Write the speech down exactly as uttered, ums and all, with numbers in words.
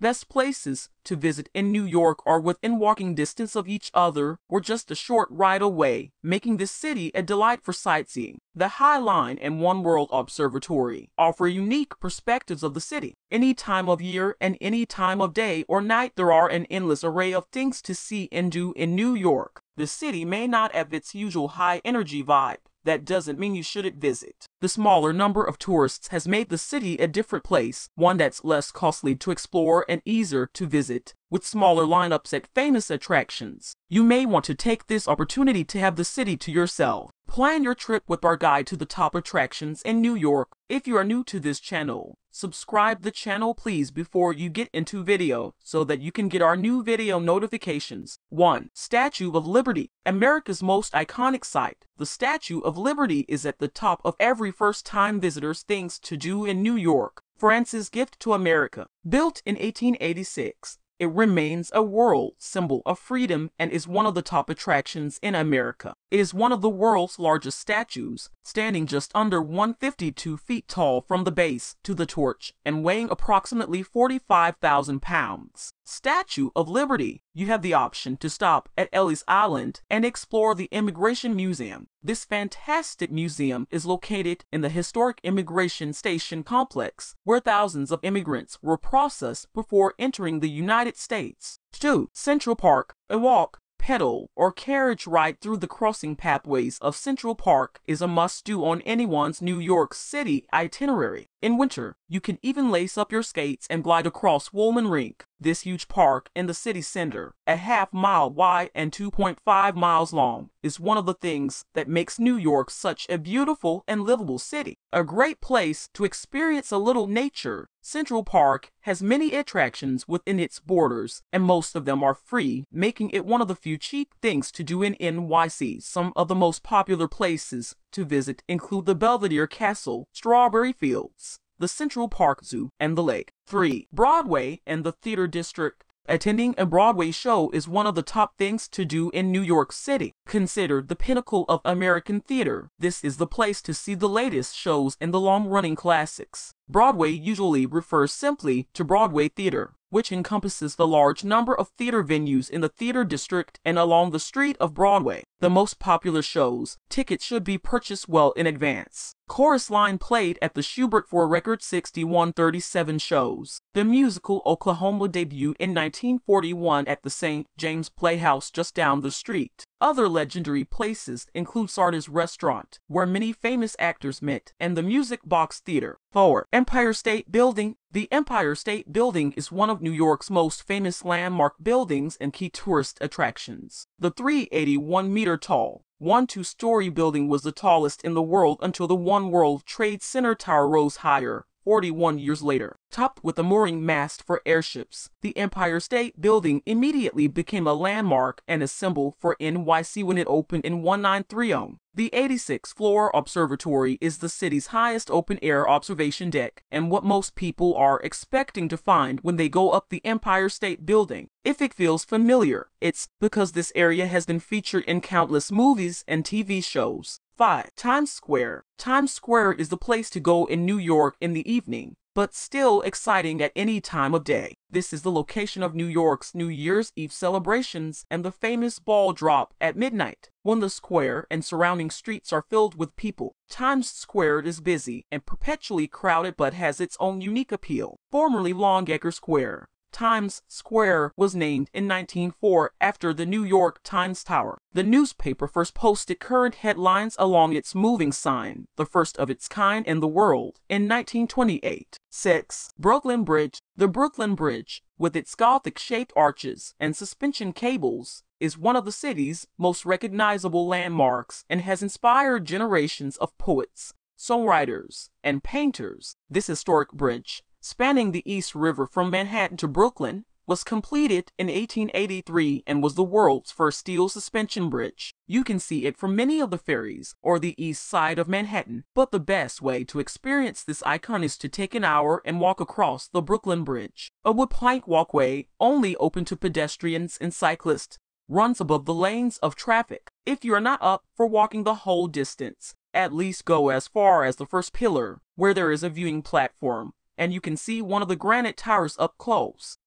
Best places to visit in New York are within walking distance of each other or just a short ride away, making this city a delight for sightseeing. The High Line and One World Observatory offer unique perspectives of the city. Any time of year and any time of day or night, there are an endless array of things to see and do in New York. The city may not have its usual high-energy vibe. That doesn't mean you shouldn't visit. The smaller number of tourists has made the city a different place, one that's less costly to explore and easier to visit, with smaller lineups at famous attractions. You may want to take this opportunity to have the city to yourself. Plan your trip with our guide to the top attractions in New York. If you are new to this channel, subscribe the channel please before you get into video so that you can get our new video notifications. one Statue of Liberty. America's most iconic site, the Statue of Liberty is at the top of every first-time visitor's things to do in New York. France's gift to America. Built in eighteen eighty-six, it remains a world symbol of freedom and is one of the top attractions in America. It is one of the world's largest statues, standing just under one hundred fifty-two feet tall from the base to the torch and weighing approximately forty-five thousand pounds. Statue of Liberty. You have the option to stop at Ellis Island and explore the Immigration Museum. This fantastic museum is located in the historic Immigration Station complex, where thousands of immigrants were processed before entering the United States. two Central Park. A walk, pedal, or carriage ride through the crossing pathways of Central Park is a must-do on anyone's New York City itinerary. In winter, you can even lace up your skates and glide across Wollman Rink. This huge park in the city center, a half mile wide and two point five miles long, is one of the things that makes New York such a beautiful and livable city. A great place to experience a little nature, Central Park has many attractions within its borders, and most of them are free, making it one of the few cheap things to do in N Y C. Some of the most popular places to visit include the Belvedere Castle, Strawberry Fields, the Central Park Zoo, and the lake. three Broadway and the Theater District. Attending a Broadway show is one of the top things to do in New York City. Considered the pinnacle of American theater, this is the place to see the latest shows and the long-running classics. Broadway usually refers simply to Broadway theater, which encompasses the large number of theater venues in the theater district and along the street of Broadway. The most popular shows, tickets should be purchased well in advance. Chorus Line played at the Schubert for a record sixty-one thirty-seven shows. The musical Oklahoma debuted in nineteen forty-one at the Saint James Playhouse just down the street. Other legendary places include Sardi's Restaurant, where many famous actors met, and the Music Box Theater. four Empire State Building. The Empire State Building is one of New York's most famous landmark buildings and key tourist attractions. The three hundred eighty-one meter tall, one two-story building was the tallest in the world until the One World Trade Center tower rose higher forty-one years later. Topped with a mooring mast for airships, the Empire State Building immediately became a landmark and a symbol for N Y C when it opened in nineteen thirty. The eighty-sixth floor observatory is the city's highest open-air observation deck and what most people are expecting to find when they go up the Empire State Building. If it feels familiar, it's because this area has been featured in countless movies and T V shows. five Times Square. Times Square is the place to go in New York in the evening, but still exciting at any time of day. This is the location of New York's New Year's Eve celebrations and the famous ball drop at midnight, when the square and surrounding streets are filled with people. Times Square is busy and perpetually crowded but has its own unique appeal. Formerly Longacre Square, Times Square was named in nineteen oh four after the New York Times Tower. The newspaper first posted current headlines along its moving sign, the first of its kind in the world, in nineteen twenty-eight. six Brooklyn Bridge. The Brooklyn Bridge, with its Gothic-shaped arches and suspension cables, is one of the city's most recognizable landmarks and has inspired generations of poets, songwriters, and painters. This historic bridge, spanning the East River from Manhattan to Brooklyn, was completed in eighteen eighty-three and was the world's first steel suspension bridge. You can see it from many of the ferries or the east side of Manhattan, but the best way to experience this icon is to take an hour and walk across the Brooklyn Bridge. A wood plank walkway, only open to pedestrians and cyclists, runs above the lanes of traffic. If you are not up for walking the whole distance, at least go as far as the first pillar, where there is a viewing platform, and you can see one of the granite towers up close.